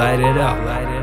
light it up.